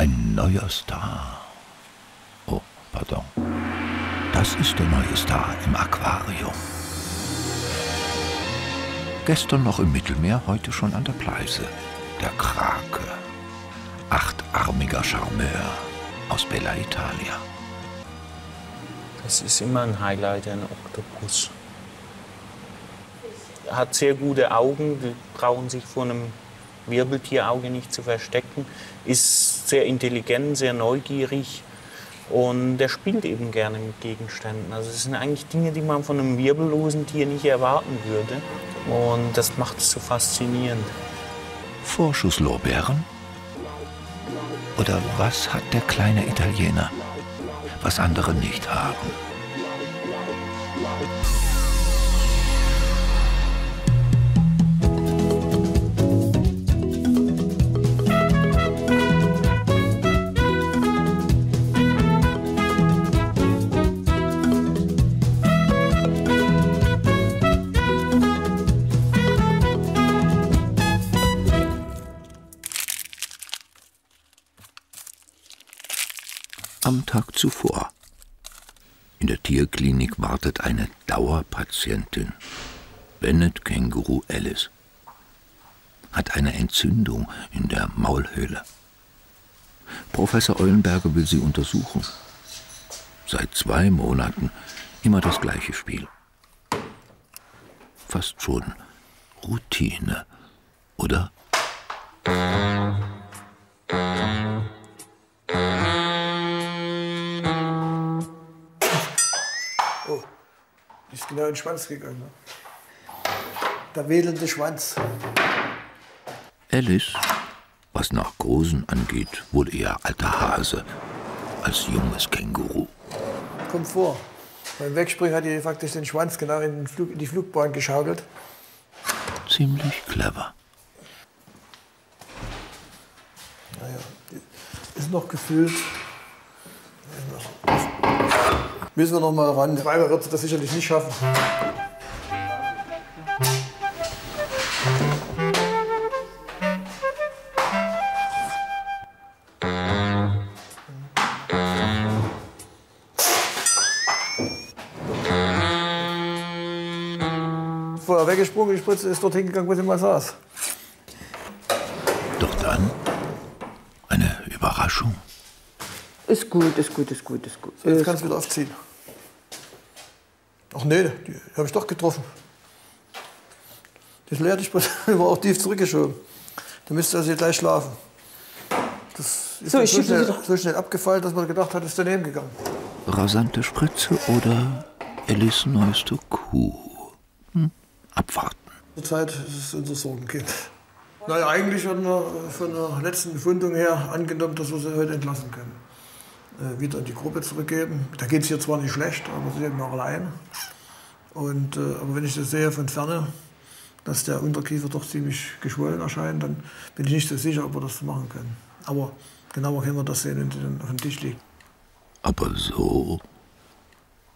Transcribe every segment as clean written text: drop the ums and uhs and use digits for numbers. Ein neuer Star. Oh, pardon. Das ist der neue Star im Aquarium. Gestern noch im Mittelmeer, heute schon an der Pleiße. Der Krake. Achtarmiger Charmeur aus Bella Italia. Das ist immer ein Highlight, ein Oktopus. Hat sehr gute Augen, die brauchen sich vor einem Wirbeltierauge nicht zu verstecken, ist sehr intelligent, sehr neugierig und der spielt eben gerne mit Gegenständen. Also das sind eigentlich Dinge, die man von einem wirbellosen Tier nicht erwarten würde und das macht es so faszinierend. Vorschusslorbeeren? Oder was hat der kleine Italiener, was andere nicht haben? Am Tag zuvor. In der Tierklinik wartet eine Dauerpatientin. Bennett Känguru Ellis hat eine Entzündung in der Maulhöhle. Professor Eulenberger will sie untersuchen. Seit 2 Monaten immer das gleiche Spiel. Fast schon Routine, oder? Ist genau in den Schwanz gegangen. Der wedelnde Schwanz. Ellis, was nach Großen angeht, wohl eher alter Hase als junges Känguru. Kommt vor. Beim Wegspringen hat er faktisch den Schwanz genau in die Flugbahn geschaukelt. Ziemlich clever. Naja, ist noch gefühlt. Müssen wir noch mal ran. Zweimal wird sie das sicherlich nicht schaffen. Vorher weggesprungen, die Spritze ist dorthin gegangen, wo sie mal saß. Doch dann eine Überraschung. Ist gut, ist gut, ist gut, ist gut. So, jetzt kannst du wieder aufziehen. Ach nee, die habe ich doch getroffen. Das leere Spritze war auch tief zurückgeschoben. Da müsste also gleich schlafen. Das ist so, so schnell abgefallen, dass man gedacht hat, es ist daneben gegangen. Rasante Spritze oder Ellis neueste Kuh? Hm? Abwarten. Zurzeit ist es unser Sorgenkind. Naja, eigentlich hatten wir von der letzten Befundung her angenommen, dass wir sie heute entlassen können. Wieder in die Gruppe zurückgeben. Da geht es hier zwar nicht schlecht, aber sie sind noch allein. Und, aber wenn ich das sehe von Ferne, dass der Unterkiefer doch ziemlich geschwollen erscheint, dann bin ich nicht so sicher, ob wir das machen können. Aber genauer können wir das sehen, wenn sie dann auf dem Tisch liegt. Aber so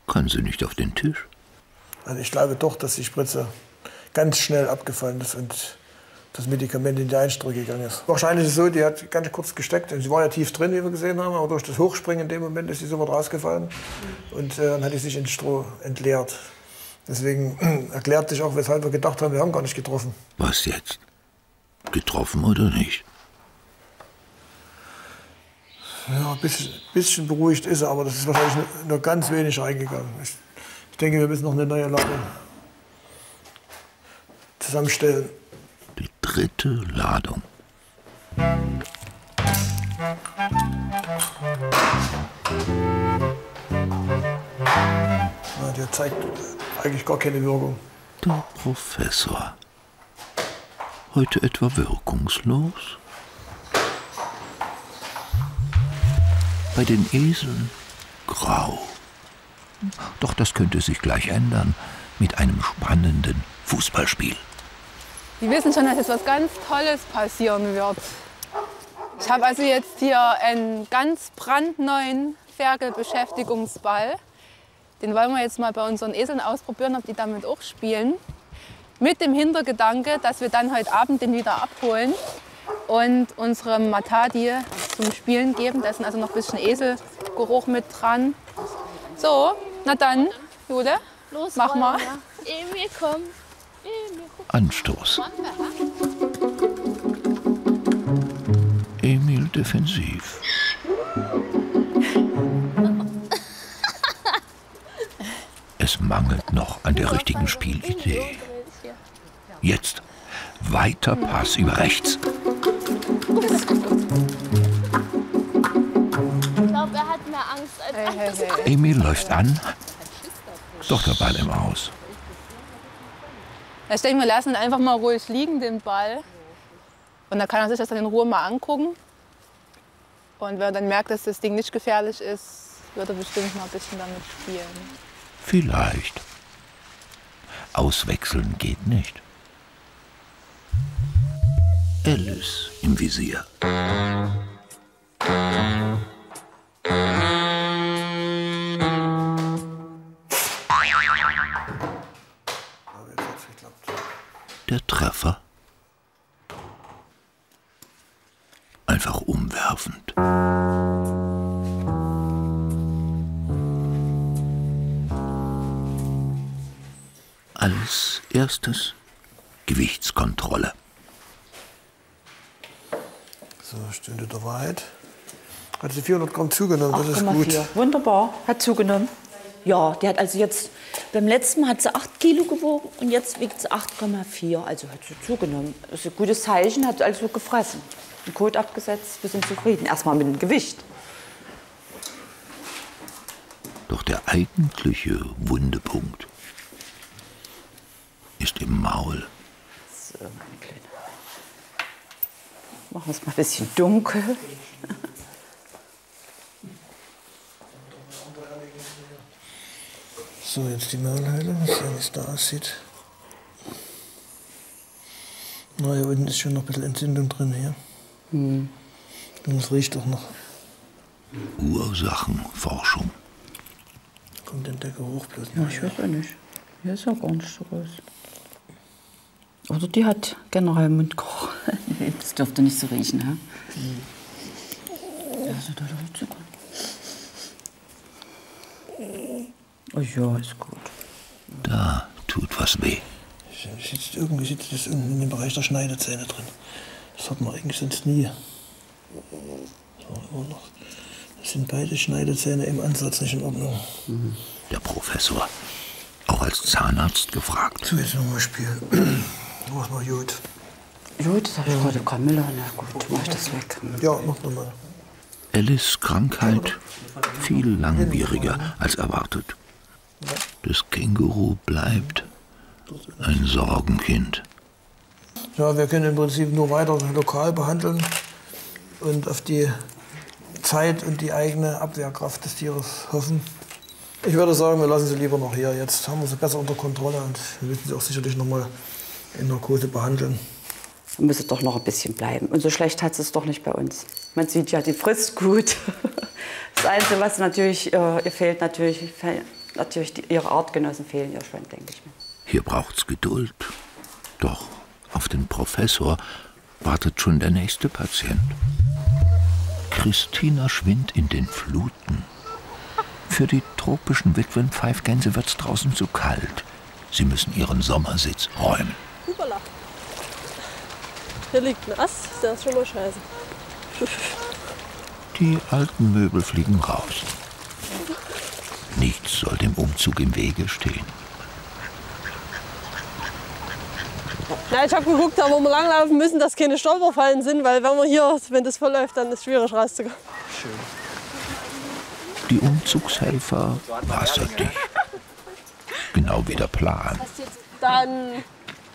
kann sie nicht auf den Tisch? Also ich glaube doch, dass die Spritze ganz schnell abgefallen ist und das Medikament in die Einstreu gegangen ist. Wahrscheinlich ist es so, die hat ganz kurz gesteckt. Sie war ja tief drin, wie wir gesehen haben, aber durch das Hochspringen in dem Moment ist sie sofort rausgefallen. Und dann hat sie sich ins Stroh entleert. Deswegen erklärt sich auch, weshalb wir gedacht haben, wir haben gar nicht getroffen. Was jetzt? Getroffen oder nicht? Ja, ein bisschen beruhigt ist er, aber das ist wahrscheinlich nur ganz wenig reingegangen. Ich denke, wir müssen noch eine neue Lage zusammenstellen. Die 3. Ladung. Ja, der zeigt eigentlich gar keine Wirkung. Der Professor. Heute etwa wirkungslos? Bei den Eseln grau. Doch das könnte sich gleich ändern mit einem spannenden Fußballspiel. Die wissen schon, dass jetzt was ganz Tolles passieren wird. Ich habe also jetzt hier einen ganz brandneuen Ferkelbeschäftigungsball. Den wollen wir jetzt mal bei unseren Eseln ausprobieren, ob die damit auch spielen. Mit dem Hintergedanke, dass wir dann heute Abend den wieder abholen und unserem Matadi zum Spielen geben. Da ist also noch ein bisschen Eselgeruch mit dran. So, na dann, Jude, los, mach mal. Emil, komm. Anstoß. Emil defensiv. Es mangelt noch an der richtigen Spielidee. Jetzt weiter Pass über rechts. Ich glaube, er hat mehr Angst als andere. Emil läuft an, doch der Ball im Aus. Ich denke, wir lassen ihn einfach mal ruhig liegen, den Ball. Und dann kann er sich das dann in Ruhe mal angucken. Und wenn er dann merkt, dass das Ding nicht gefährlich ist, wird er bestimmt mal ein bisschen damit spielen. Vielleicht. Auswechseln geht nicht. Ellis im Visier. Der Treffer. Einfach umwerfend. Als erstes Gewichtskontrolle. So, Stunde der Wahrheit. Hat sie 400 Gramm zugenommen, das ist gut. 4. Wunderbar, hat zugenommen. Ja, die hat also jetzt, beim letzten Mal hat sie 8 Kilo gewogen und jetzt wiegt sie 8,4. Also hat sie zugenommen. Das ist ein gutes Zeichen, hat also gefressen. Den Kot abgesetzt, wir sind zufrieden. Erstmal mit dem Gewicht. Doch der eigentliche Wundepunkt ist im Maul. So, mein Kleiner. Machen wir es mal ein bisschen dunkel. So, jetzt die Maulheilung, wie es da aussieht. Na, hier unten ist schon noch ein bisschen Entzündung drin hier. Hm. Und das riecht doch noch. Ursachenforschung. Kommt denn der Geruch bloß nicht? Ja, ich weiß ja nicht. Hier ist ja gar nicht so groß. Oder die hat generell Mundgeruch. Das dürfte nicht so riechen, ne? Ja, also da riecht so gut. Oh ja, ist gut. Da tut was weh. Irgendwie sitzt das in dem Bereich der Schneidezähne drin. Das hat man eigentlich sonst nie. So, noch. Das sind beide Schneidezähne im Ansatz nicht in Ordnung. Mhm. Der Professor, auch als Zahnarzt gefragt. So, jetzt nochmal spielen. Mach mal Jod. Jod? Das habe ich gerade Kamille. Na gut, mach ich das weg. Ja, mach nochmal. Ellis Krankheit viel langwieriger als erwartet. Das Känguru bleibt ein Sorgenkind. Ja, wir können im Prinzip nur weiter lokal behandeln und auf die Zeit und die eigene Abwehrkraft des Tieres hoffen. Ich würde sagen, wir lassen sie lieber noch hier. Jetzt haben wir sie besser unter Kontrolle und wir müssen sie auch sicherlich noch mal in Narkose behandeln. Wir müssen doch noch ein bisschen bleiben. Und so schlecht hat sie es doch nicht bei uns. Man sieht ja, die frisst gut. Das Einzige, was natürlich ihr fehlt, natürlich ihre Artgenossen fehlen ihr schon, denke ich mir. Hier braucht's Geduld. Doch auf den Professor wartet schon der nächste Patient. Christina schwimmt in den Fluten. Für die tropischen Witwenpfeifgänse wird's draußen zu kalt. Sie müssen ihren Sommersitz räumen. Hupala. Hier liegt ein Ast, das ist schon mal scheiße. Die alten Möbel fliegen raus. Nichts soll dem Umzug im Wege stehen. Ja, ich habe geguckt, da wo wir langlaufen müssen, dass keine Stolperfallen sind, weil wenn man hier, wenn das voll läuft, dann ist es schwierig rauszukommen. Schön. Die Umzugshelfer wasserdicht. Genau wie der Plan. Dann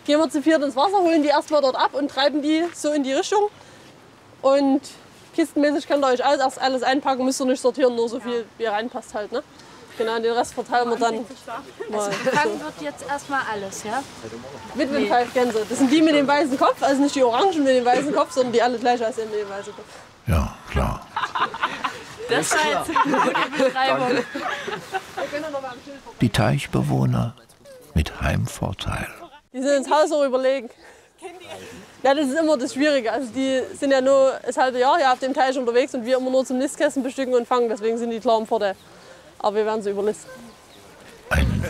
gehen wir zu viert ins Wasser, holen die erstmal dort ab und treiben die so in die Richtung. Und kistenmäßig könnt ihr euch alles einpacken, müsst ihr nicht sortieren, nur so viel wie reinpasst halt, ne? Genau, den Rest verteilen wir dann. Also gefangen wird jetzt erstmal alles, ja? Witwenpfeifgänse. Das sind die mit dem weißen Kopf, also nicht die Orangen mit dem weißen Kopf, sondern die alle gleich aussehen mit dem weißen Kopf. Ja, klar. Das war jetzt eine gute Beschreibung. Die Teichbewohner mit Heimvorteil. Die sind ins Haus auch überlegen. Ja, das ist immer das Schwierige. Also die sind ja nur das halbe Jahr hier auf dem Teich unterwegs und wir immer nur zum Nistkästen bestücken und fangen. Deswegen sind die klar im Vorteil. Aber wir werden sie überlisten. Ein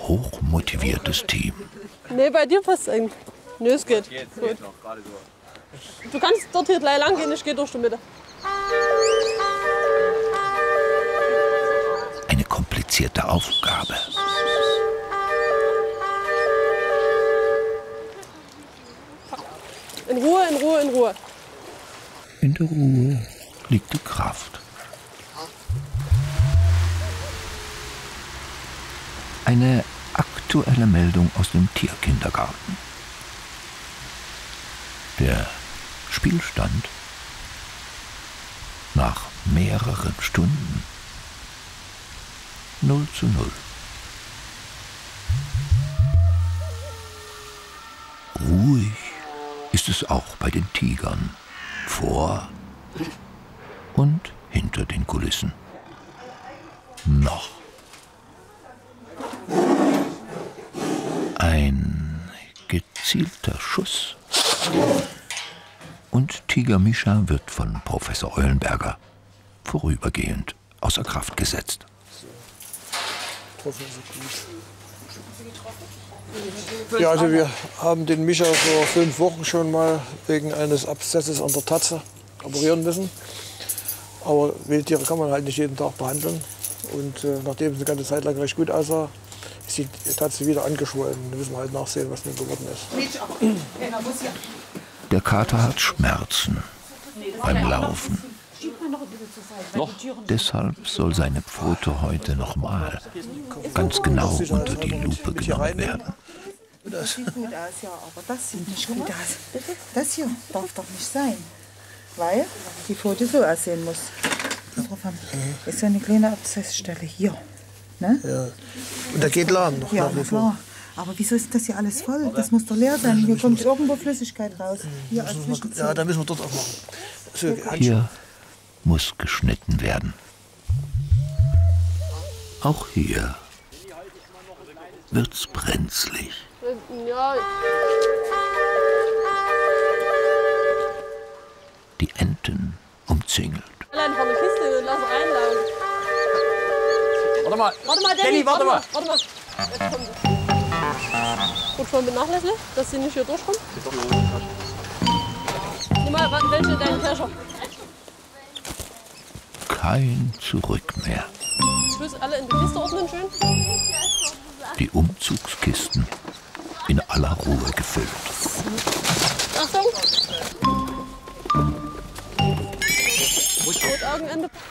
hochmotiviertes Team. Nee, bei dir passt es eigentlich. Nee, es geht. Gut. Du kannst dort hier gleich lang gehen, ich gehe durch die Mitte. Eine komplizierte Aufgabe. In Ruhe, in Ruhe, in Ruhe. In der Ruhe liegt die Kraft. Eine aktuelle Meldung aus dem Tierkindergarten. Der Spielstand nach mehreren Stunden 0:0. Ruhig ist es auch bei den Tigern, vor und hinter den Kulissen. Noch. Ein gezielter Schuss. Und Tiger Mischa wird von Professor Eulenberger vorübergehend außer Kraft gesetzt. Ja, also wir haben den Mischa vor 5 Wochen schon mal wegen eines Abszesses an der Tatze operieren müssen. Aber Wildtiere kann man halt nicht jeden Tag behandeln. Und nachdem es eine ganze Zeit lang recht gut aussah, ist die Tatze wieder angeschwollen. Da müssen wir halt nachsehen, was nun geworden ist. Der Kater hat Schmerzen beim Laufen. Noch? Deshalb soll seine Pfote heute nochmal ganz genau unter die Lupe genommen werden. Das sieht gut aus, ja, aber das sieht nicht gut aus. Das hier darf doch nicht sein, weil die Pfote so aussehen muss. Das ist so eine kleine Abszessstelle hier. Ne? Ja. Und da geht Laden noch. Ja, klar. Aber wieso ist das hier alles voll? Das muss doch leer sein. Hier kommt irgendwo Flüssigkeit raus. Hier ja, da müssen wir dort auch machen. So, hier muss geschnitten werden. Auch hier wird's brenzlig. Die Enten umzingelt. Warte mal, Danny, warte mal. Gut, schon benachlässigt, dass sie nicht hier durchkommen. Nimm mal, welche deinen Kescher? Kein Zurück mehr. Ich will alle in die Kiste ordnen, schön. Die Umzugskisten in aller Ruhe gefüllt. Achtung!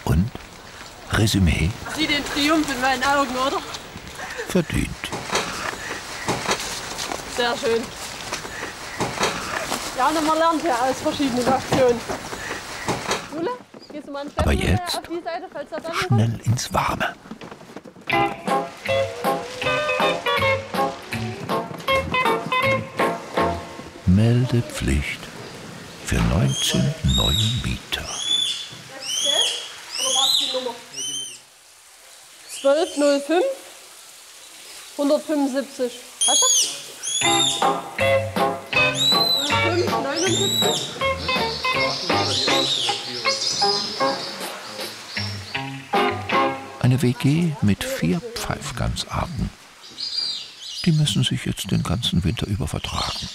Und Resümee? Sieh den Triumph in meinen Augen, oder? Verdient. Sehr schön. Ja, und man lernt ja aus verschiedenen Aktionen. Jule, gehst du mal einen Steffen aber jetzt auf die Seite, falls das schnell kommt? Ins Warme. Meldepflicht für 19 neue Mieter. 1205 175. Warte. 579. Eine WG mit 4 Pfeifgansarten. Die müssen sich jetzt den ganzen Winter über vertragen.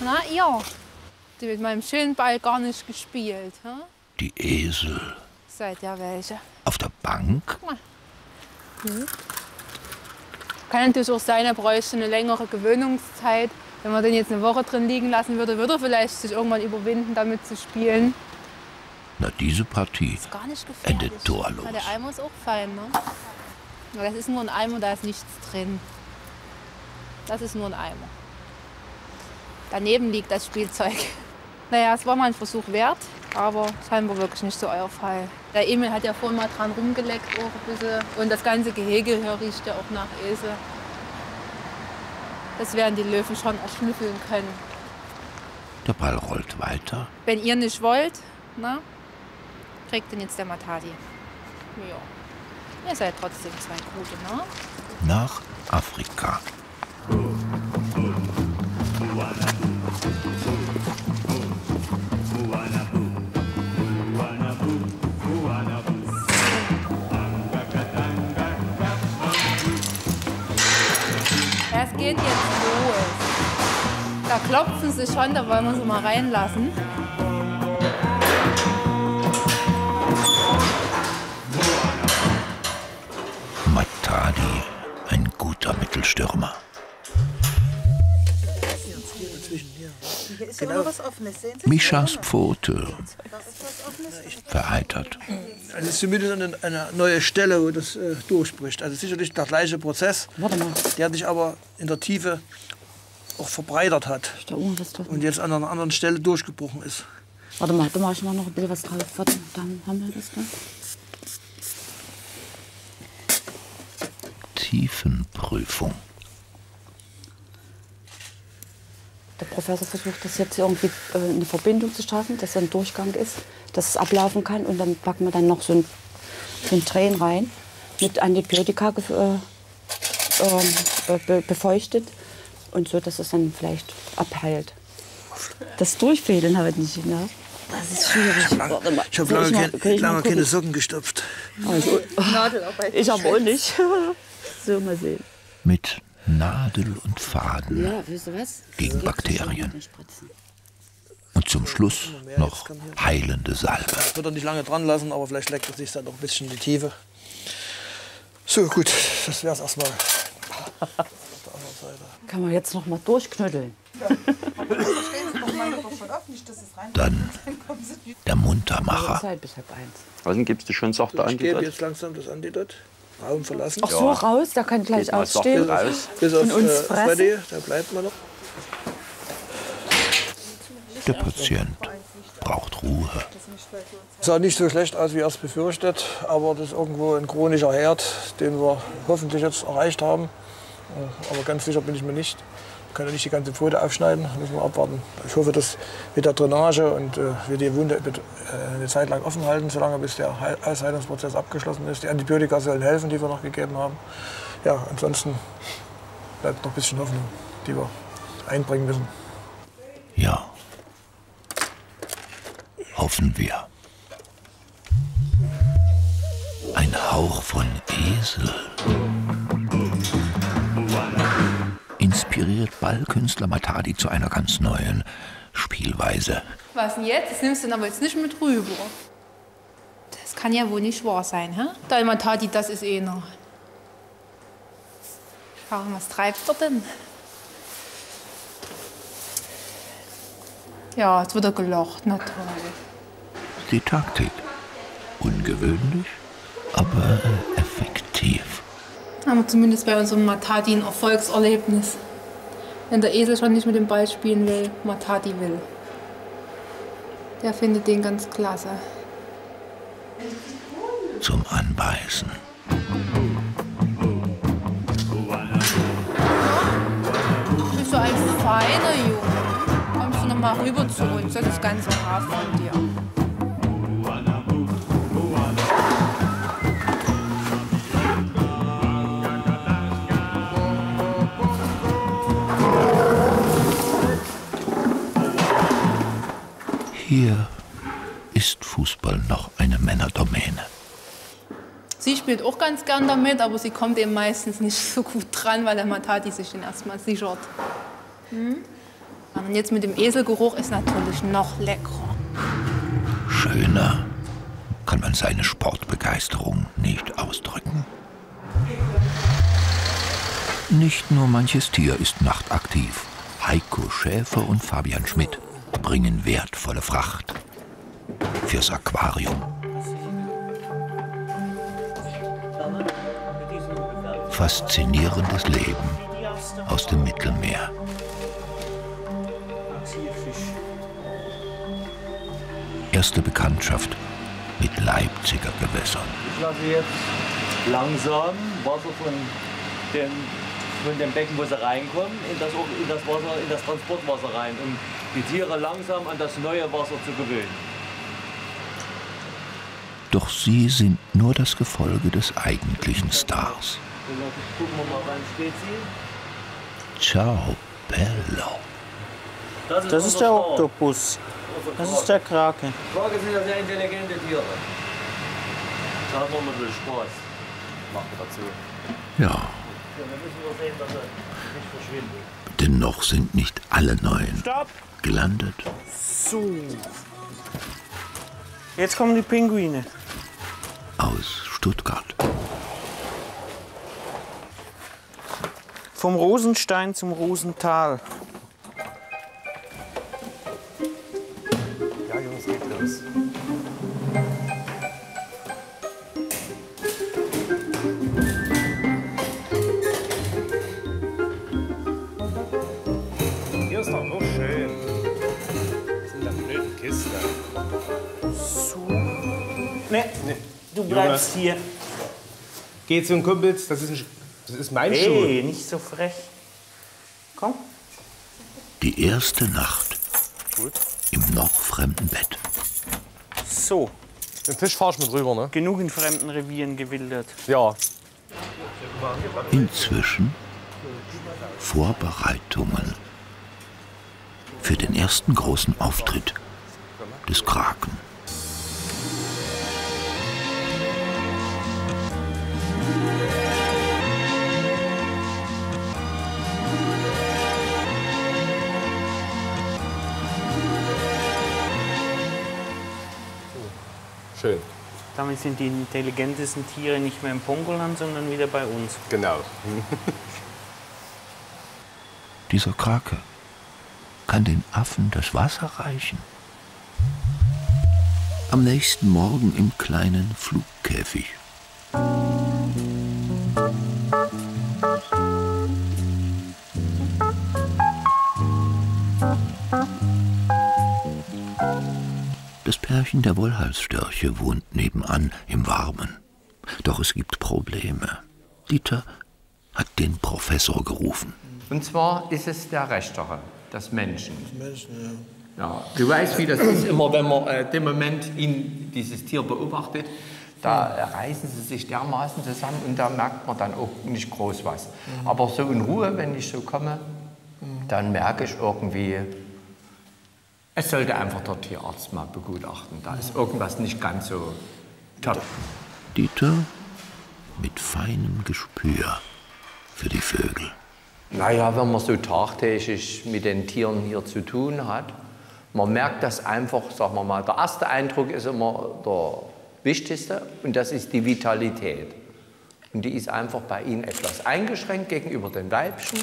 Na ja. Die mit meinem schönen Ball gar nicht gespielt. Hm? Die Esel. Seid ja welche. Auf der Bank? Kann natürlich auch sein, er bräuchte eine längere Gewöhnungszeit. Wenn man den jetzt eine Woche drin liegen lassen würde, würde er vielleicht sich irgendwann überwinden, damit zu spielen. Na, diese Partie endet torlos. Ja, der Eimer ist auch fein, ne? Aber das ist nur ein Eimer, da ist nichts drin. Das ist nur ein Eimer. Daneben liegt das Spielzeug. Naja, es war mal ein Versuch wert, aber scheinbar wirklich nicht so euer Fall. Der Emil hat ja vorhin mal dran rumgeleckt, auch ein bisschen. Und das ganze Gehege hier riecht ja auch nach Esel. Das werden die Löwen schon erschnüffeln können. Der Ball rollt weiter. Wenn ihr nicht wollt, na, kriegt den jetzt der Matadi. Ja. Ihr seid trotzdem zwei Gute, ne? nach Afrika. Es geht jetzt los. Da klopfen sie schon, da wollen wir sie mal reinlassen. Matadi, ein guter Mittelstürmer. Genau. Mischas Pfote vereitert. Es ist zumindest eine neue Stelle, wo das durchbricht. Also sicherlich der gleiche Prozess, der sich aber in der Tiefe auch verbreitert hat und jetzt an einer anderen Stelle durchgebrochen ist. Warte mal, da mache ich mal noch ein bisschen was drauf. Warte, dann haben wir das. Tiefenprüfung. Der Professor versucht, das jetzt irgendwie eine Verbindung zu schaffen, dass ein Durchgang ist, dass es ablaufen kann. Und dann packen wir dann noch so ein Tränen rein, mit Antibiotika befeuchtet. Und so, dass es dann vielleicht abheilt. Das Durchfädeln habe ich nicht, ne? Das ist schwierig. Ich habe lange keine Socken gestopft. Also, ich habe auch nicht. So, mal sehen. Mit Nadel und Faden gegen Bakterien. Und zum Schluss noch heilende Salbe. Ich würde nicht lange dran lassen, aber vielleicht leckt es sich dann noch ein bisschen in die Tiefe. So, gut, das wäre es erstmal. Auf der anderen Seite. Kann man jetzt noch mal durchknödeln. Dann der Muntermacher. Also gibst du schon sachte Antidot? Ich gebe jetzt langsam das Antidot. Raum verlassen. Ach so, ja. Raus, da kann gleich ausstehen. Bis auf Freddy, da bleibt man noch. Der Patient braucht Ruhe. Es sah nicht so schlecht aus, wie erst befürchtet, aber das ist irgendwo ein chronischer Herd, den wir hoffentlich jetzt erreicht haben. Aber ganz sicher bin ich mir nicht. Wir können nicht die ganze Pfote aufschneiden, müssen wir abwarten. Ich hoffe, dass mit der Drainage und wir die Wunde eine Zeit lang offen halten, solange bis der Ausheilungsprozess abgeschlossen ist. Die Antibiotika sollen helfen, die wir noch gegeben haben. Ja, ansonsten bleibt noch ein bisschen Hoffnung, die wir einbringen müssen. Ja, hoffen wir. Ein Hauch von Esel. Inspiriert Ballkünstler Matadi zu einer ganz neuen Spielweise. Was denn jetzt? Das nimmst du aber jetzt nicht mit rüber. Das kann ja wohl nicht wahr sein, hä? Dein Matadi, das ist eh noch. Schau, was treibt er denn? Ja, jetzt wird er gelocht, na toll. Die Taktik. Ungewöhnlich, aber effektiv. Haben wir zumindest bei unserem Matadi ein Erfolgserlebnis. Wenn der Esel schon nicht mit dem Ball spielen will, Matadi will. Der findet den ganz klasse. Zum Anbeißen. Bist du ein feiner Junge? Kommst du noch mal rüber zu uns? Das ist ganz brav von dir. Hier ist Fußball noch eine Männerdomäne. Sie spielt auch ganz gern damit, aber sie kommt eben meistens nicht so gut dran, weil der Matadi sich den erstmal sichert. Hm? Und jetzt mit dem Eselgeruch ist natürlich noch leckerer. Schöner kann man seine Sportbegeisterung nicht ausdrücken. Nicht nur manches Tier ist nachtaktiv. Heiko Schäfer und Fabian Schmidt bringen wertvolle Fracht fürs Aquarium. Faszinierendes Leben aus dem Mittelmeer. Erste Bekanntschaft mit Leipziger Gewässern. Ich lasse jetzt langsam Wasser von dem Becken, wo sie reinkommen, in das Wasser, in das Transportwasser rein, um die Tiere langsam an das neue Wasser zu gewöhnen. Doch sie sind nur das Gefolge des eigentlichen Stars. Dann gucken wir mal beim Spezi. Ciao, Bello. Das ist der Oktopus. Das ist der Krake. Krake sind ja sehr intelligente Tiere. Da hat man ein bisschen Spaß. Macht dazu. Ja. Wir müssen nur sehen, dass er nicht verschwindet. Dennoch sind nicht alle neuen gelandet. So. Jetzt kommen die Pinguine. Aus Stuttgart. Vom Rosenstein zum Rosental. Ja, Jungs, geht los. Hier ist doch so schön. Das sind da blöden Kisten. So. Nee. Du bleibst hier. Geh zu den Kumpels, das ist ein. Das ist mein Schuh. Hey, nicht so frech. Komm. Die erste Nacht im noch fremden Bett. So. Den Fisch fahrst du mit rüber, ne? Genug in fremden Revieren gewildert. Ja. Inzwischen Vorbereitungen für den ersten großen Auftritt des Kraken. Schön. Damit sind die intelligentesten Tiere nicht mehr im Pongoland, sondern wieder bei uns. Genau. Dieser Krake kann den Affen das Wasser reichen. Am nächsten Morgen im kleinen Flugkäfig. Das Pärchen der Wollhalsstörche wohnt nebenan im Warmen. Doch es gibt Probleme. Dieter hat den Professor gerufen. Und zwar ist es der Rechtere, das Menschen. Das Menschen, ja. Ja, du weißt, wie das ist immer, wenn man den Moment in dieses Tier beobachtet. Da reißen sie sich dermaßen zusammen und da merkt man dann auch nicht groß was. Aber so in Ruhe, wenn ich so komme, dann merke ich irgendwie, es sollte einfach der Tierarzt mal begutachten. Da ist irgendwas nicht ganz so top. Dieter mit feinem Gespür für die Vögel. Naja, wenn man so tagtäglich mit den Tieren hier zu tun hat, man merkt das einfach, sagen wir mal, der erste Eindruck ist immer der wichtigste und das ist die Vitalität. Und die ist einfach bei ihnen etwas eingeschränkt gegenüber den Weibchen.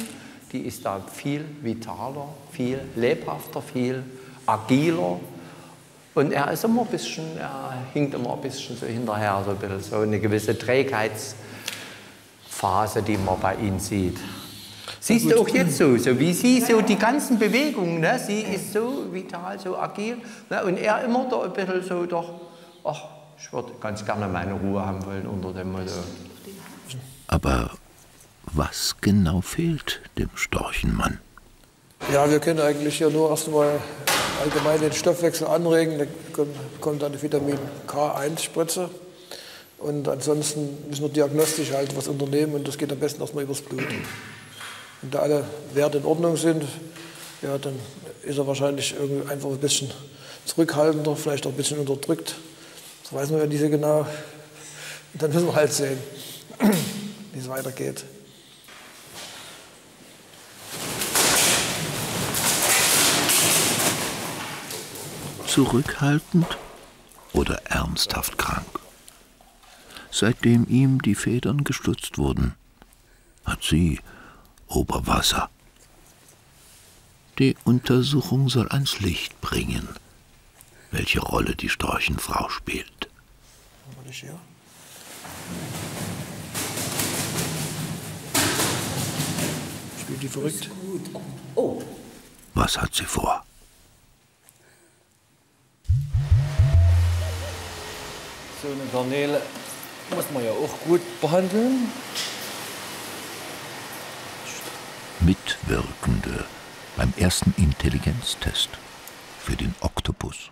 Die ist da viel vitaler, viel lebhafter, viel agiler. Und er ist immer ein bisschen, er hinkt immer ein bisschen so hinterher, so ein bisschen so eine gewisse Trägheitsphase, die man bei ihm sieht. Siehst du auch jetzt so wie sie so die ganzen Bewegungen, ne? Sie ist so vital, so agil, ne? Und er immer da ein bisschen so doch, ach, ich würde ganz gerne meine Ruhe haben wollen unter dem Motto. Aber was genau fehlt dem Storchenmann? Ja, wir können eigentlich hier nur erstmal allgemein den Stoffwechsel anregen. Da kommt dann die Vitamin K1-Spritze. Und ansonsten müssen wir diagnostisch halt was unternehmen. Und das geht am besten erstmal übers Blut. Und da alle Werte in Ordnung sind, ja, dann ist er wahrscheinlich irgendwie einfach ein bisschen zurückhaltender, vielleicht auch ein bisschen unterdrückt. Das weiß man ja nicht so genau. Und dann müssen wir halt sehen, wie es weitergeht. Zurückhaltend oder ernsthaft krank. Seitdem ihm die Federn gestutzt wurden, hat sie Oberwasser. Die Untersuchung soll ans Licht bringen, welche Rolle die Storchenfrau spielt. Spielt die verrückt? Oh. Was hat sie vor? So eine Garnele muss man ja auch gut behandeln. Mitwirkende beim ersten Intelligenztest für den Oktopus.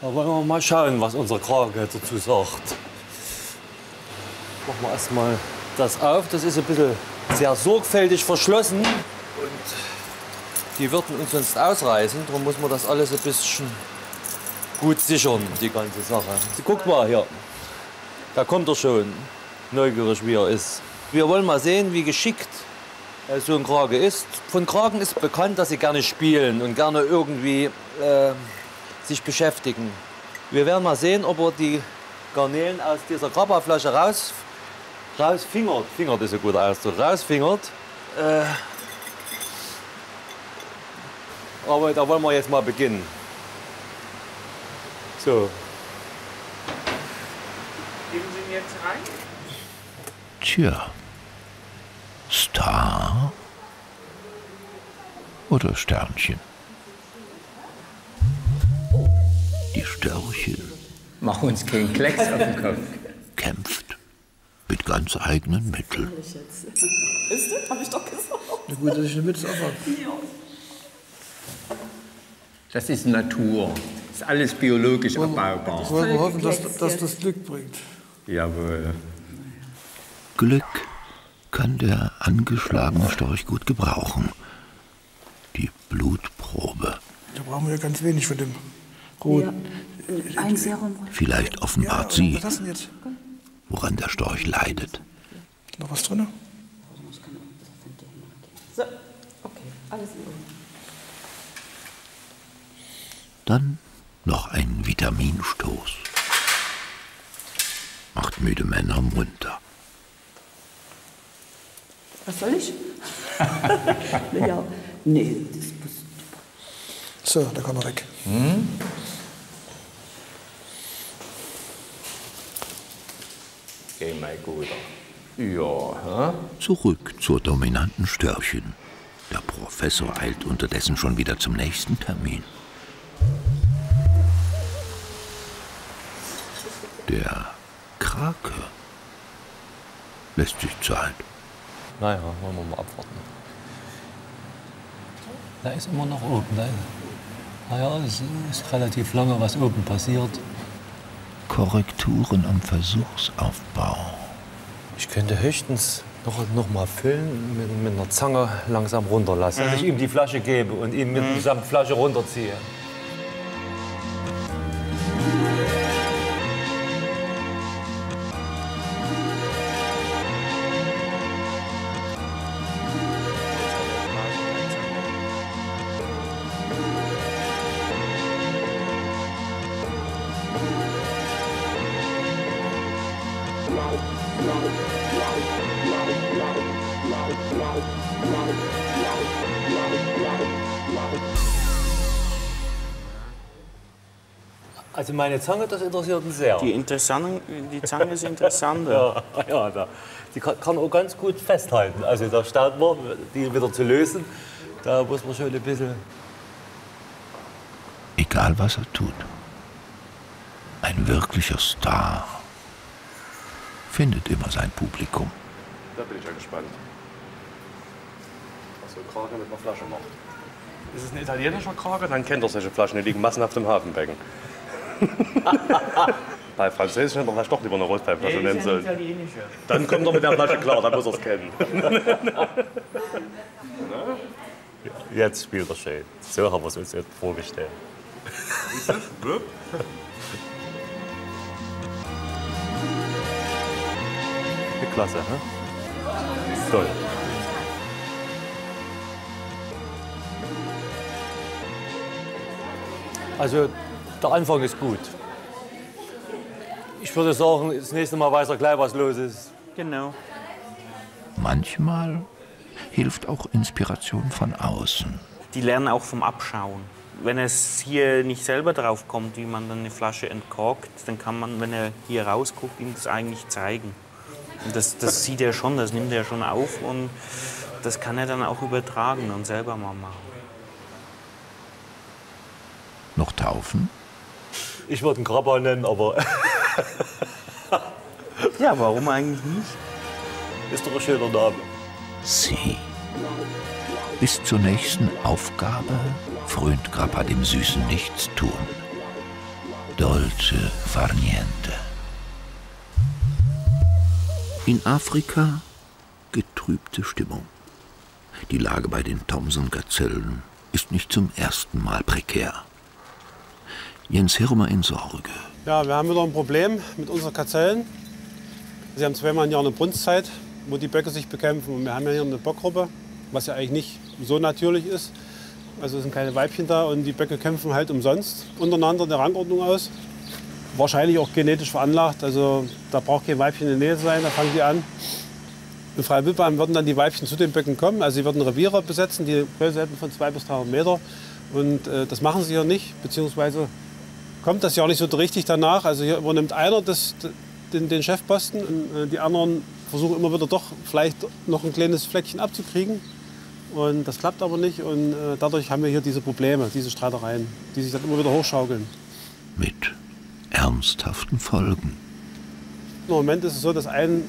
Da wollen wir mal schauen, was unser Krake dazu sagt. Machen wir erstmal das auf. Das ist ein bisschen sehr sorgfältig verschlossen. Und die würden uns sonst ausreißen. Darum muss man das alles ein bisschen gut sichern, die ganze Sache. Guckt mal hier. Da kommt er schon. Neugierig, wie er ist. Wir wollen mal sehen, wie geschickt so ein Krake ist. Von Kraken ist bekannt, dass sie gerne spielen und gerne irgendwie sich beschäftigen. Wir werden mal sehen, ob er die Garnelen aus dieser Grappa-Flasche rausfingert. Fingert ist ein guter Ausdruck. Rausfingert. Aber da wollen wir jetzt mal beginnen. So. Geben Sie ihn jetzt rein? Tja. Star oder Sternchen? Die Störche machen uns keinen Klecks auf den Kopf. Kämpft mit ganz eigenen Mitteln. Ist das? Hab ich doch gesagt. Na gut, dass ich eine Mütze aufhabe. Das ist Natur. Das ist alles biologisch abbaubar. Wir wollen hoffen, dass das Glück bringt. Jawohl. Glück kann der angeschlagene Storch gut gebrauchen. Die Blutprobe. Da brauchen wir ganz wenig von dem Roten. Ja, ein Serum. Vielleicht offenbart sie, woran der Storch leidet. Noch was drin? So, okay, alles in Ordnung. Dann noch ein Vitaminstoß. Macht müde Männer munter. Was soll ich? Ja. Nee, das muss. So, da kann man weg. Hm? Geh mal gut. Ja, hä? Zurück zur dominanten Störchen. Der Professor eilt unterdessen schon wieder zum nächsten Termin. Der Krake lässt sich Zeit. Naja, wollen wir mal abwarten. Da ist immer noch oben. Naja, es ist relativ lange, was oben passiert. Korrekturen am Versuchsaufbau. Ich könnte höchstens noch mal füllen, mit einer Zange langsam runterlassen. Dass ich ihm die Flasche gebe und ihn mit der Flasche runterziehe. Also meine Zange, das interessiert ihn sehr. Die Zange ist interessanter. Ja, ja, die kann auch ganz gut festhalten. Also da steht man, die wieder zu lösen, da muss man schon ein bisschen... Egal was er tut, ein wirklicher Star findet immer sein Publikum. Da bin ich ja gespannt, was so ein Krake mit einer Flasche macht. Ist es ein italienischer Krake, dann kennt er solche Flaschen, die liegen massenhaft im Hafenbecken. Bei Französisch hätte man vielleicht doch lieber eine Rotweinflasche nennen sollen. Dann kommt er mit der Flasche klar, dann muss er es kennen. Jetzt spielt er schön. So haben wir es uns jetzt vorgestellt. Ist das? Klasse, ne? Toll. Also, der Anfang ist gut. Ich würde sagen, das nächste Mal weiß er gleich, was los ist. Genau. Manchmal hilft auch Inspiration von außen. Die lernen auch vom Abschauen. Wenn es hier nicht selber drauf kommt, wie man dann eine Flasche entkorkt, dann kann man, wenn er hier rausguckt, ihm das eigentlich zeigen. Das sieht er schon, das nimmt er schon auf und das kann er dann auch übertragen und selber mal machen. Noch taufen? Ich würde ihn Grappa nennen, aber... Ja, warum eigentlich nicht? Ist doch ein schöner Name. Sie. Bis zur nächsten Aufgabe frönt Grappa dem süßen Nichtstun. Dolce far niente. In Afrika getrübte Stimmung. Die Lage bei den Thomson-Gazellen ist nicht zum ersten Mal prekär. Jens Hirmer in Sorge. Ja, wir haben wieder ein Problem mit unseren Gazellen. Sie haben zweimal im Jahr eine Brunstzeit, wo die Böcke sich bekämpfen. Und wir haben ja hier eine Bockgruppe, was ja eigentlich nicht so natürlich ist. Also es sind keine Weibchen da und die Böcke kämpfen halt umsonst untereinander in der Rangordnung aus. Wahrscheinlich auch genetisch veranlagt, also da braucht kein Weibchen in der Nähe sein, da fangen die an. In freier Wildbahn würden dann die Weibchen zu den Böcken kommen, also sie würden Reviere besetzen, die Größe hätten von 2 bis 3 Meter. Und das machen sie hier nicht, beziehungsweise kommt das ja auch nicht so richtig danach. Also hier übernimmt einer den Chefposten und die anderen versuchen immer wieder doch vielleicht noch ein kleines Fleckchen abzukriegen. Und das klappt aber nicht und dadurch haben wir hier diese Probleme, diese Streitereien, die sich dann immer wieder hochschaukeln. Mit ernsthaften Folgen. Im Moment ist es so, dass ein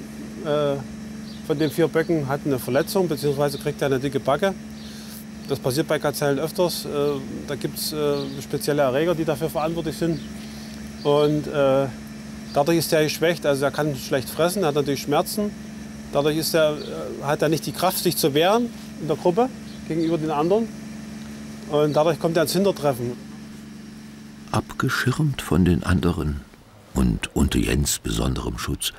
von den 4 Böcken hat eine Verletzung bzw. kriegt er eine dicke Backe. Das passiert bei Gazellen öfters. Da gibt es spezielle Erreger, die dafür verantwortlich sind. Und dadurch ist er geschwächt. Also er kann schlecht fressen, hat natürlich Schmerzen. Dadurch ist hat er nicht die Kraft, sich zu wehren in der Gruppe gegenüber den anderen. Und dadurch kommt er ins Hintertreffen. Abgeschirmt von den anderen und unter Jens besonderem Schutz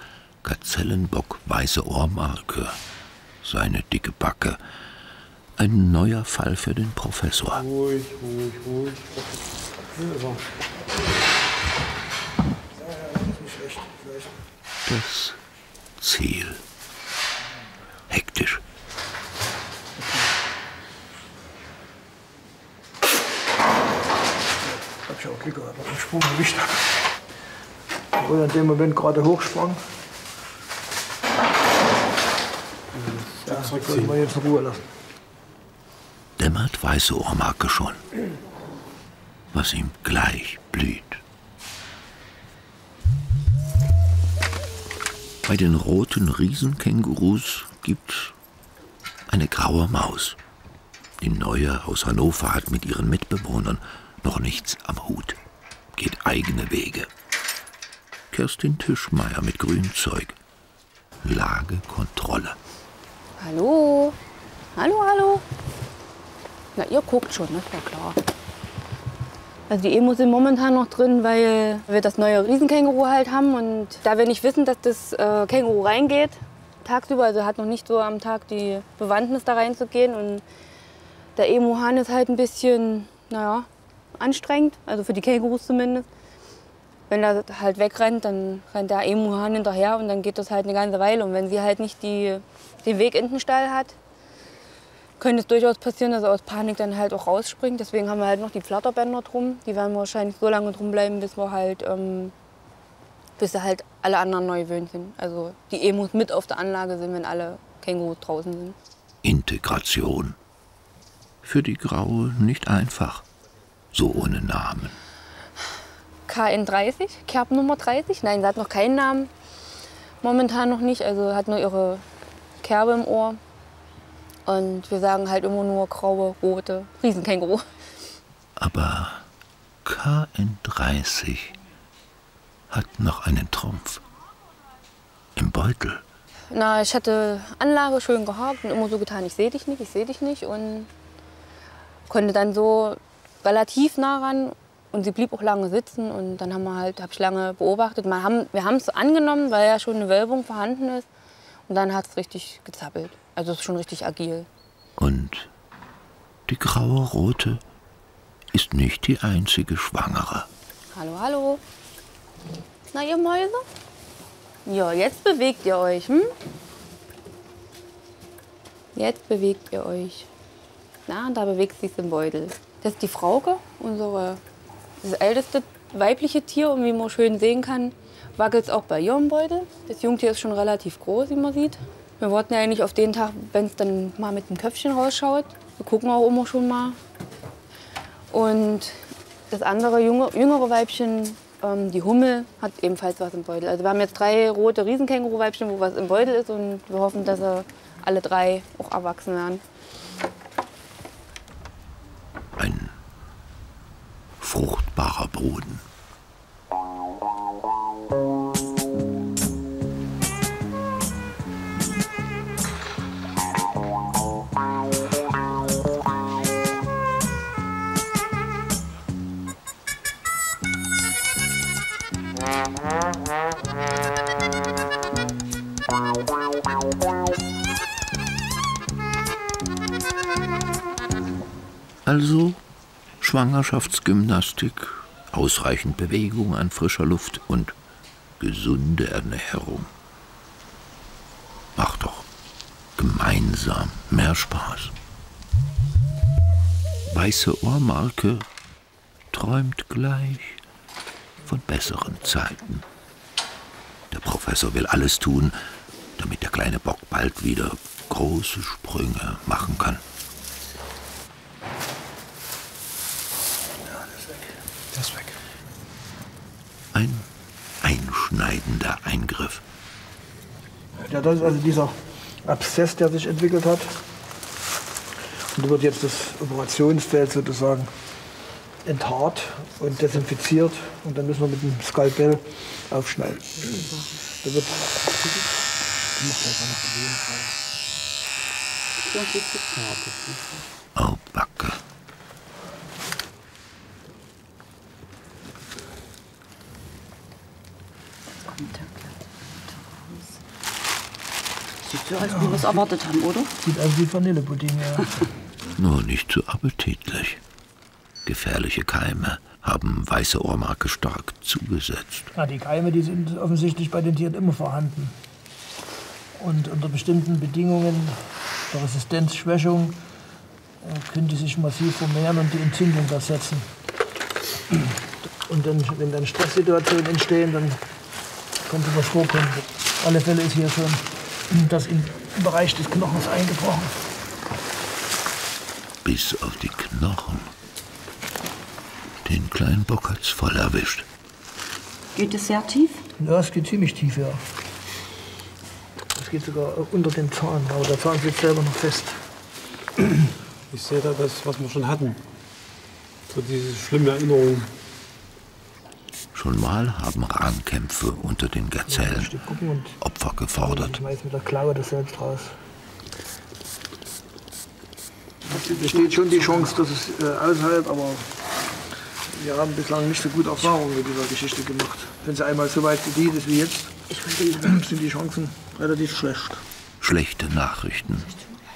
Gazellenbock weiße Ohrmarke, seine dicke Backe. Ein neuer Fall für den Professor. Ruhig, ruhig, ruhig. Das Ziel. Hektisch. Ich hab schon auch Glück gehabt, dass ich einen Sprung erwischt habe. Und in dem Moment gerade hochsprang. Ja, das können wir jetzt in Ruhe lassen. Dämmert weiße Ohrmarke schon, was ihm gleich blüht. Bei den roten Riesenkängurus gibt's eine graue Maus. Die neue aus Hannover hat mit ihren Mitbewohnern noch nichts am Hut, geht eigene Wege. Kerstin Tischmeier mit Grünzeug. Lage Kontrolle. Hallo, hallo, hallo. Na, ihr guckt schon, das ist ja klar. Also die Emu sind momentan noch drin, weil wir das neue Riesenkänguru halt haben. Und da wir nicht wissen, dass das Känguru reingeht, tagsüber, also hat noch nicht so am Tag die Bewandtnis da reinzugehen. Und der Emu-Hahn ist halt ein bisschen, naja, anstrengend, also für die Kängurus zumindest. Wenn er halt wegrennt, dann rennt der Emu-Hahn hinterher und dann geht das halt eine ganze Weile. Und wenn sie halt nicht den Weg in den Stall hat, könnte es durchaus passieren, dass er aus Panik dann halt auch rausspringt. Deswegen haben wir halt noch die Flatterbänder drum. Die werden wahrscheinlich so lange drum bleiben, bis alle anderen neu gewöhnt sind. Also die Emus mit auf der Anlage sind, wenn alle Kängurus draußen sind. Integration. Für die Graue nicht einfach. So ohne Namen. KN30, Kerbnummer 30. Nein, sie hat noch keinen Namen. Momentan noch nicht. Also hat nur ihre Kerbe im Ohr. Und wir sagen halt immer nur graue, rote, Riesenkänguru. Aber KN30 hat noch einen Trumpf im Beutel. Na, ich hatte Anlage schön gehakt und immer so getan, ich sehe dich nicht. Und konnte dann so relativ nah ran. Und sie blieb auch lange sitzen. Und dann habe ich lange beobachtet. Wir haben es angenommen, weil ja schon eine Wölbung vorhanden ist. Und dann hat es richtig gezappelt. Also ist schon richtig agil. Und die graue Rote ist nicht die einzige Schwangere. Hallo, hallo. Na, ihr Mäuse? Ja, jetzt bewegt ihr euch, hm? Jetzt bewegt ihr euch. Na, da bewegt sich im Beutel. Das ist die Frauke, das älteste weibliche Tier. Und wie man schön sehen kann, wackelt es auch bei ihrem Beutel. Das Jungtier ist schon relativ groß, wie man sieht. Wir wollten ja eigentlich auf den Tag, wenn es dann mal mit dem Köpfchen rausschaut. Wir gucken auch immer schon mal. Und das andere jüngere Weibchen, die Hummel, hat ebenfalls was im Beutel. Also wir haben jetzt 3 rote Riesenkänguru-Weibchen, wo was im Beutel ist. Und wir hoffen, dass sie alle 3 auch erwachsen werden. Ein fruchtbarer Boden. Also Schwangerschaftsgymnastik, ausreichend Bewegung an frischer Luft und gesunde Ernährung. Mach doch gemeinsam mehr Spaß. Weiße Ohrmarke träumt gleich von besseren Zeiten. Der Professor will alles tun, damit der kleine Bock bald wieder große Sprünge machen kann. Das ist weg. Ein einschneidender Eingriff. Ja, das ist also dieser Abszess, der sich entwickelt hat. Und wird jetzt das Operationsfeld sozusagen enthaart und desinfiziert. Und dann müssen wir mit dem Skalpell aufschneiden. Da wird oh, Backe. Sieht so, als wir was erwartet haben, oder? Sieht aus wie Vanillepudding, ja. Nur nicht so appetitlich. Gefährliche Keime haben weiße Ohrmarke stark zugesetzt. Ja, die Keime, die sind offensichtlich bei den Tieren immer vorhanden. Und unter bestimmten Bedingungen der Resistenzschwächung können die sich massiv vermehren und die Entzündung ersetzen. Und dann, wenn dann Stresssituationen entstehen, dann könnte was vorkommen. Auf alle Fälle ist hier schon das im Bereich des Knochens eingebrochen. Bis auf die Knochen. Den kleinen Bock hat's voll erwischt. Geht es sehr tief? Ja, es geht ziemlich tief, ja. Es geht sogar unter dem Zahn, aber der Zahn sitzt selber noch fest. Ich sehe da das, was wir schon hatten. So diese schlimme Erinnerung. Schon mal haben Rangkämpfe unter den Gazellen Opfer gefordert. Ich schmeiß mit der Klaue das selbst raus. Besteht schon die Chance, dass es aushält, aber wir haben bislang nicht so gute Erfahrungen mit dieser Geschichte gemacht. Wenn sie einmal so weit gediehen ist wie jetzt, sind die Chancen relativ schlecht. Schlechte Nachrichten.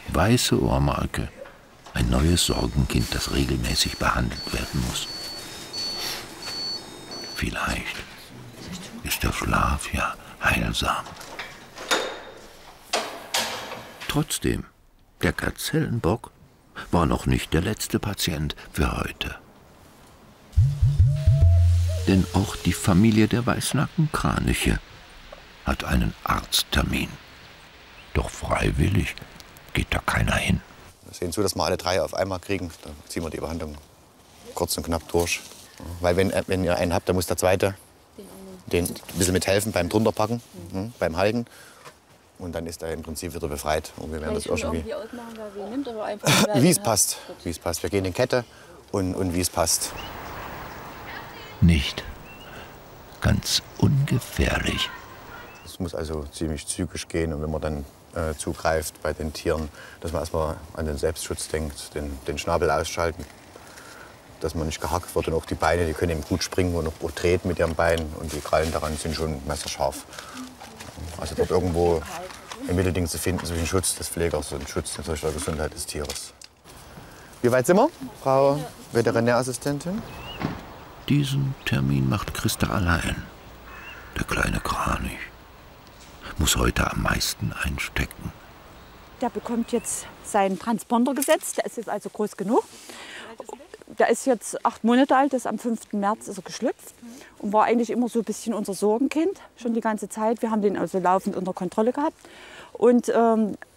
Weiße Ohrmarke. Ein neues Sorgenkind, das regelmäßig behandelt werden muss. Vielleicht ist der Schlaf ja heilsam. Trotzdem, der Gazellenbock war noch nicht der letzte Patient für heute. Denn auch die Familie der Weißnackenkraniche hat einen Arzttermin. Doch freiwillig geht da keiner hin. Wir sehen zu, dass wir alle drei auf einmal kriegen. Dann ziehen wir die Behandlung kurz und knapp durch. Weil wenn ihr einen habt, dann muss der zweite den ein bisschen mithelfen beim Drunterpacken, beim Halten. Und dann ist er im Prinzip wieder befreit. Und wir werden das auch schon wie es passt. Wie es passt. Wir gehen in Kette und wie es passt. Nicht ganz ungefährlich. Es muss also ziemlich zügig gehen. Und wenn man dann zugreift bei den Tieren, dass man erstmal an den Selbstschutz denkt, den Schnabel ausschalten. Dass man nicht gehackt wird und auch die Beine, die können eben gut springen und auch treten mit ihren Beinen und die Krallen daran sind schon messerscharf. Also dort irgendwo ein Mittelding zu finden zwischen Schutz des Pflegers und Schutz der Gesundheit des Tieres. Wie weit sind wir, Frau Veterinärassistentin? Diesen Termin macht Christa allein. Der kleine Kranich muss heute am meisten einstecken. Der bekommt jetzt seinen Transponder gesetzt, der ist jetzt also groß genug. Der ist jetzt 8 Monate alt, ist am 5. März ist er geschlüpft und war eigentlich immer so ein bisschen unser Sorgenkind, schon die ganze Zeit. Wir haben den also laufend unter Kontrolle gehabt und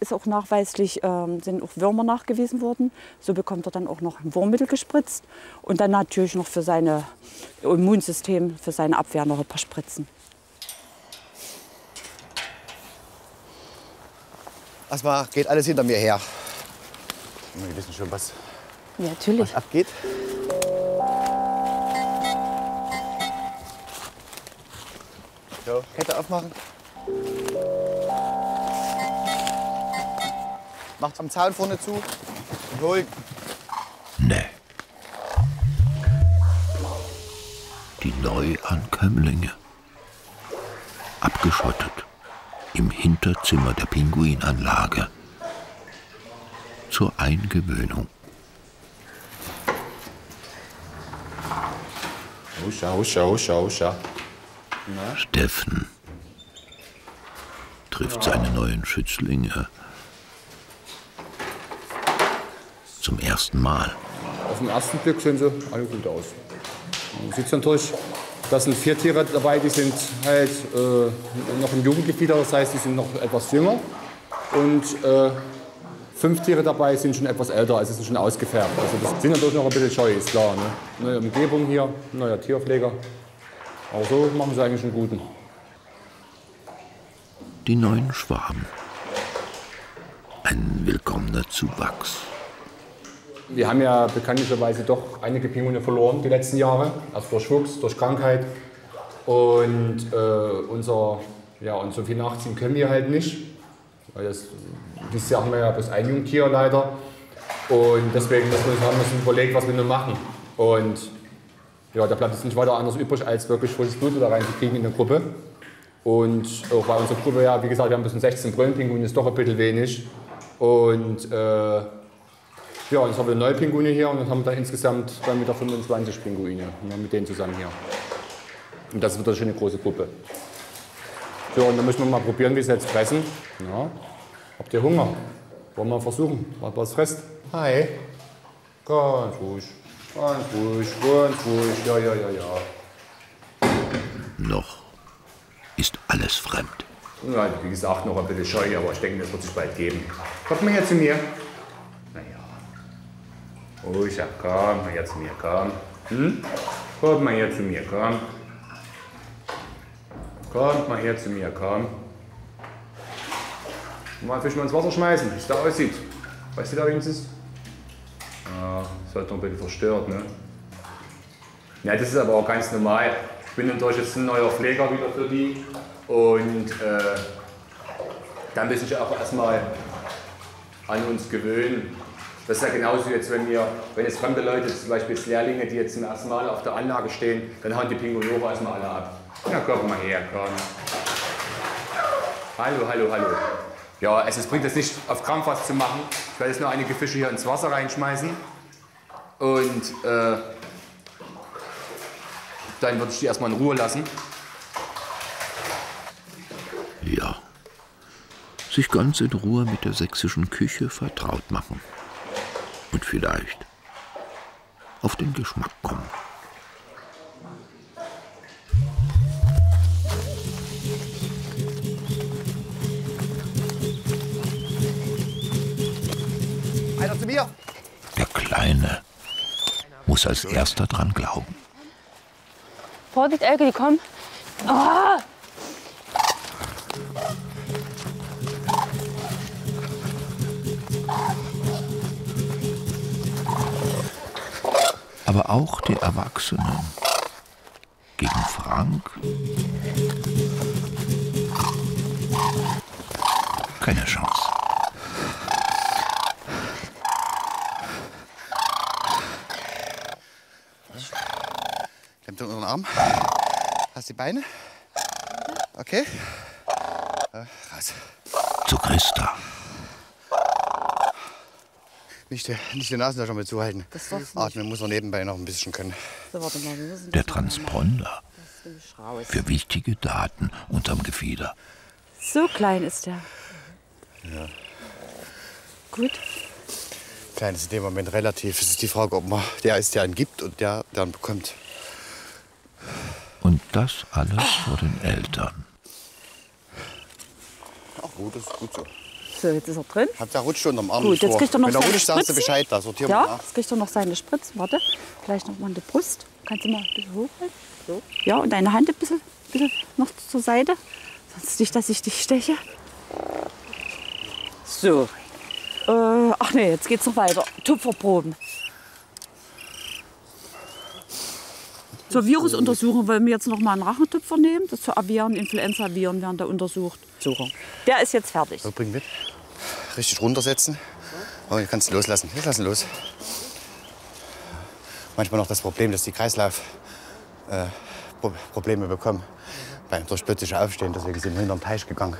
ist auch nachweislich, sind auch Würmer nachgewiesen worden. So bekommt er dann auch noch ein Wurmmittel gespritzt und dann natürlich noch für sein Immunsystem, für seine Abwehr noch ein paar Spritzen. Erstmal geht alles hinter mir her. Wir wissen schon, was... Ja, natürlich. Was abgeht. So, Kette aufmachen. Macht am Zaun vorne zu und holen. Nee. Die Neuankömmlinge. Abgeschottet. Im Hinterzimmer der Pinguinanlage. Zur Eingewöhnung. Huscha, huscha, huscha, huscha. Na? Steffen trifft seine neuen Schützlinge. Zum ersten Mal. Auf den ersten Blick sehen sie alle gut aus. Man sieht natürlich, dass sind Viertiere dabei, die sind halt noch im Jugendgefieder, das heißt, die sind noch etwas jünger. Und 5 Tiere dabei sind schon etwas älter, also sind schon ausgefärbt. Also das sind natürlich noch ein bisschen scheu, ist klar. Ne? Neue Umgebung hier, neuer Tierpfleger. Aber so machen sie eigentlich einen guten. Die neuen Schwaben. Ein willkommener Zuwachs. Wir haben ja bekanntlicherweise doch einige Pinguine verloren die letzten Jahre. Also durch Wuchs, durch Krankheit. Und und so viel nachziehen können wir halt nicht. Weil das, dieses Jahr haben wir ja bloß ein Jungtier leider. Und deswegen müssen wir uns überlegt, was wir nun machen. Und ja, da bleibt es nicht weiter anders übrig, als wirklich frisches Blut da reinzukriegen in der Gruppe. Und auch bei unserer Gruppe, ja, wie gesagt, wir haben bis zu 16 Brüllenpinguine, ist doch ein bisschen wenig. Und ja, jetzt haben wir neue Pinguine hier und dann haben wir dann insgesamt dann wieder 25 Pinguine mit denen zusammen hier. Und das wird schon eine große Gruppe. So, und dann müssen wir mal probieren, wie sie jetzt fressen. Ja. Habt ihr Hunger? Wollen wir mal versuchen, was frisst? Hi. Ganz ruhig, ganz ruhig, ganz ruhig. Ja, ja, ja, ja. Noch ist alles fremd. Ja, wie gesagt, noch ein bisschen scheu, aber ich denke, das wird sich bald geben. Kommt mal her zu mir. Oh, ja, komm mal jetzt zu mir, komm. Hm? Kommt mal hier zu mir, komm. Kommt mal her zu mir, komm. Mal Fisch mal ins Wasser schmeißen, wie es da aussieht. Weißt du, da wenigstens? Ja, ist halt noch ein bisschen verstört, ne? Ja, das ist aber auch ganz normal. Ich bin natürlich jetzt ein neuer Pfleger wieder für die. Und dann muss ich auch erstmal an uns gewöhnen. Das ist ja genauso jetzt, wenn jetzt fremde Leute, zum Beispiel jetzt Lehrlinge, die jetzt zum ersten Mal auf der Anlage stehen, dann hauen die Pinguine erstmal alle ab. Ja, komm mal her, komm. Hallo, hallo, hallo. Ja, es bringt jetzt nicht, auf Krampf was zu machen. Ich werde jetzt nur einige Fische hier ins Wasser reinschmeißen. Und dann würde ich die erstmal in Ruhe lassen. Ja, sich ganz in Ruhe mit der sächsischen Küche vertraut machen. Und vielleicht auf den Geschmack kommen. Einer zu mir! Der Kleine muss als Erster dran glauben. Vorsicht, Elke, die kommen. Oh! Aber auch die Erwachsenen gegen Frank keine Chance. Klemmt unter den Arm. Hast die Beine? Okay. Raus. Zu Christa. Nicht die Nasen da schon mit zuhalten. Atmen muss er nebenbei noch ein bisschen können. So, warte mal, wir müssen. Der Transponder für wichtige Daten unterm Gefieder. So klein ist er. Ja. Gut. Klein ist in dem Moment relativ. Es ist die Frage, ob man der ist, der einen gibt und der dann bekommt. Und das alles vor den Eltern. Ach gut, das ist gut so. So, jetzt ist er drin. Hauptsache rutscht schon am Arm. Gut, jetzt kriegt er noch seine Spritzen. Bescheid, da sortieren wir nach. Ja, jetzt kriegt er noch seine Spritzen. Warte, vielleicht noch mal an die Brust. Kannst du mal ein bisschen hochhalten? So. Ja, und deine Hand ein bisschen noch zur Seite. Sonst nicht, dass ich dich steche. So. Ach nee, jetzt geht's noch weiter. Tupferproben. Zur Virusuntersuchung wollen wir jetzt noch mal einen Rachentupfer nehmen. Das zu Aviren, Influenza-Viren werden da untersucht. Der ist jetzt fertig. So, bring mit. Richtig runtersetzen. Oh, hier kannst du loslassen. Jetzt lassen los. Manchmal noch das Problem, dass die Kreislauf-Probleme bekommen beim durch plötzlichen Aufstehen. Deswegen sind wir hinterm Teich gegangen.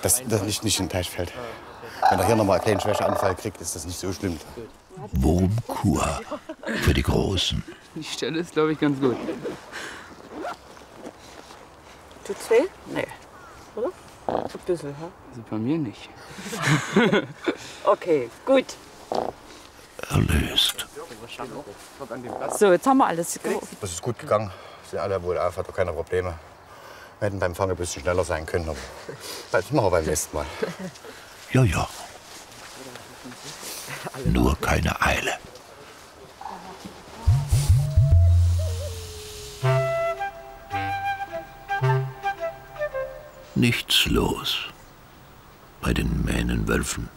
Dass das nicht in den Teich fällt. Wenn er hier noch mal einen kleinen Schwächeanfall kriegt, ist das nicht so schlimm. Wurmkur für die Großen. Die Stelle ist, glaube ich, ganz gut. Tut's weh? Nee. Oder? Ein bisschen, ha? Also bei mir nicht. Okay, gut. Erlöst. So, jetzt haben wir alles. Das ist gut gegangen. Sind alle wohlauf, hat auch keine Probleme. Wir hätten beim Fangen ein bisschen schneller sein können. Aber das machen wir beim nächsten Mal. Ja, ja. Nur keine Eile. Nichts los bei den Mähnenwölfen.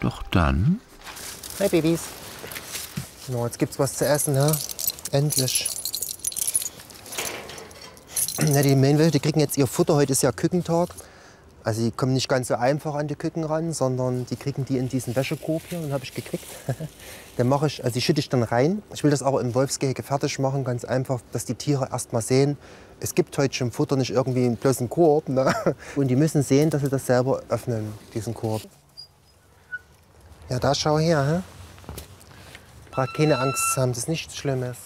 Doch dann... Hey Babys. So, jetzt gibt's was zu essen, ne? Endlich. Ja, die Mähnenwölfe, die kriegen jetzt ihr Futter. Heute ist ja Kückentag. Also die kommen nicht ganz so einfach an die Küken ran, sondern die kriegen die in diesen Wäschekorb hier. Den habe ich gekriegt. Den mache ich, also die schütte ich dann rein. Ich will das auch im Wolfsgehege fertig machen, ganz einfach, dass die Tiere erst mal sehen, es gibt heute schon Futter, nicht irgendwie einen bloßen Korb. Ne? Und die müssen sehen, dass sie das selber öffnen, diesen Korb. Ja, da schau her. He? Braucht keine Angst zu haben, das ist nichts Schlimmes.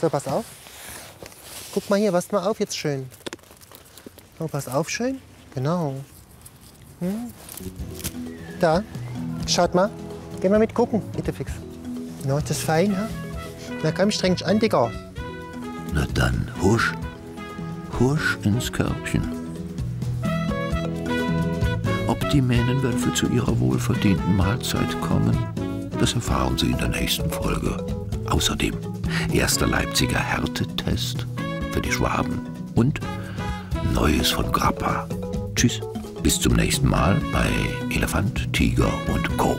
So, pass auf. Guck mal hier, passt mal auf jetzt schön. Oh, pass auf schön. Genau. Hm? Da. Schaut mal. Geh mal mit gucken. Bitte fix. Na, ist das fein, ja? Na komm, streng dich an, Digga. Na dann, husch. Husch ins Körbchen. Ob die Mähnenwölfe zu ihrer wohlverdienten Mahlzeit kommen, das erfahren Sie in der nächsten Folge. Außerdem, erster Leipziger Härtetest für die Schwaben und Neues von Grappa. Tschüss, bis zum nächsten Mal bei Elefant, Tiger und Co.